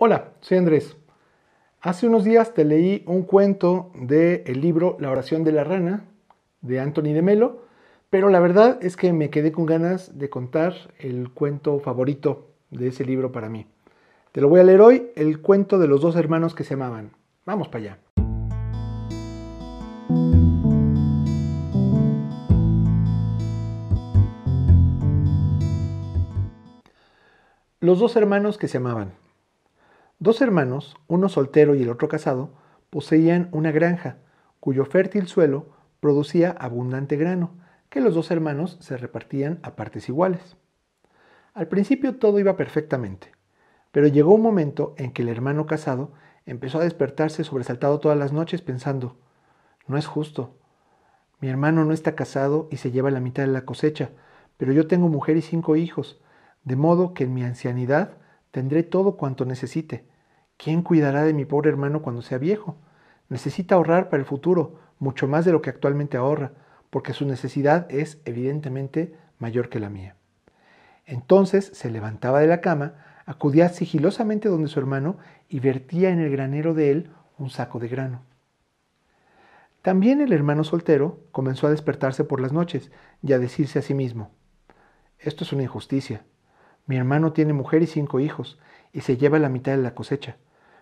Hola, soy Andrés. Hace unos días te leí un cuento del libro La Oración de la Rana, de Anthony de Mello, pero la verdad es que me quedé con ganas de contar el cuento favorito de ese libro para mí. Te lo voy a leer hoy, el cuento de los dos hermanos que se amaban. Vamos para allá. Los dos hermanos que se amaban. Dos hermanos, uno soltero y el otro casado, poseían una granja, cuyo fértil suelo producía abundante grano, que los dos hermanos se repartían a partes iguales. Al principio todo iba perfectamente, pero llegó un momento en que el hermano casado empezó a despertarse sobresaltado todas las noches pensando, «No es justo, mi hermano no está casado y se lleva la mitad de la cosecha, pero yo tengo mujer y 5 hijos, de modo que en mi ancianidad tendré todo cuanto necesite. ¿Quién cuidará de mi pobre hermano cuando sea viejo? Necesita ahorrar para el futuro, mucho más de lo que actualmente ahorra, porque su necesidad es evidentemente mayor que la mía». Entonces se levantaba de la cama, acudía sigilosamente donde su hermano y vertía en el granero de él un saco de grano. También el hermano soltero comenzó a despertarse por las noches y a decirse a sí mismo, «Esto es una injusticia. Mi hermano tiene mujer y 5 hijos y se lleva la mitad de la cosecha,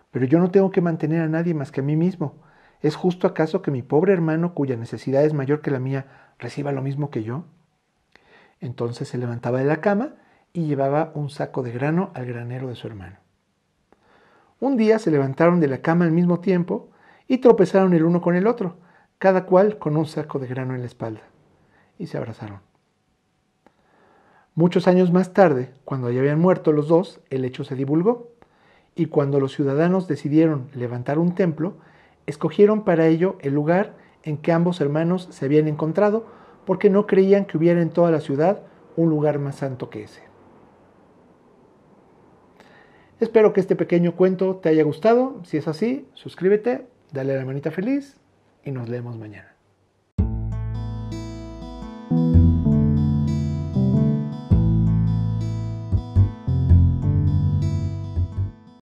pero yo no tengo que mantener a nadie más que a mí mismo. ¿Es justo acaso que mi pobre hermano, cuya necesidad es mayor que la mía, reciba lo mismo que yo?». Entonces se levantaba de la cama y llevaba un saco de grano al granero de su hermano. Un día se levantaron de la cama al mismo tiempo y tropezaron el uno con el otro, cada cual con un saco de grano en la espalda, y se abrazaron. Muchos años más tarde, cuando ya habían muerto los dos, el hecho se divulgó, y cuando los ciudadanos decidieron levantar un templo, escogieron para ello el lugar en que ambos hermanos se habían encontrado, porque no creían que hubiera en toda la ciudad un lugar más santo que ese. Espero que este pequeño cuento te haya gustado. Si es así, suscríbete, dale a la manita feliz y nos leemos mañana.